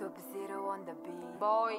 Subzero on the beat, boy.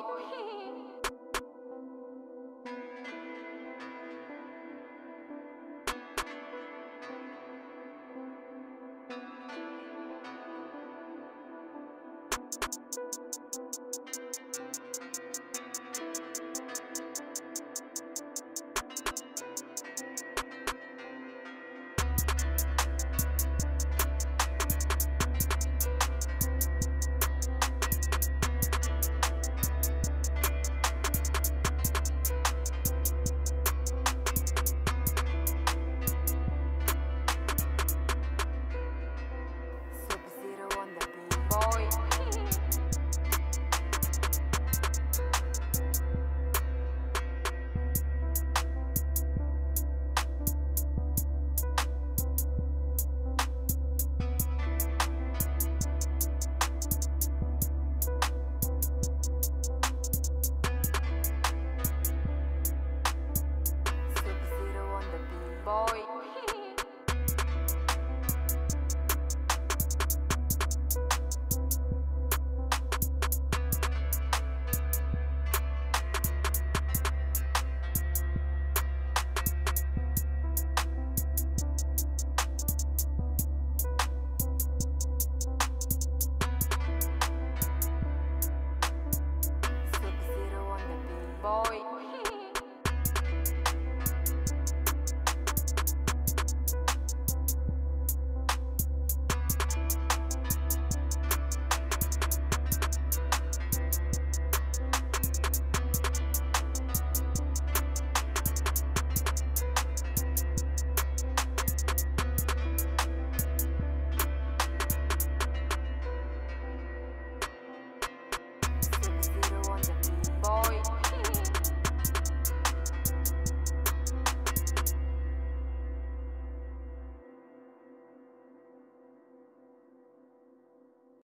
Boy.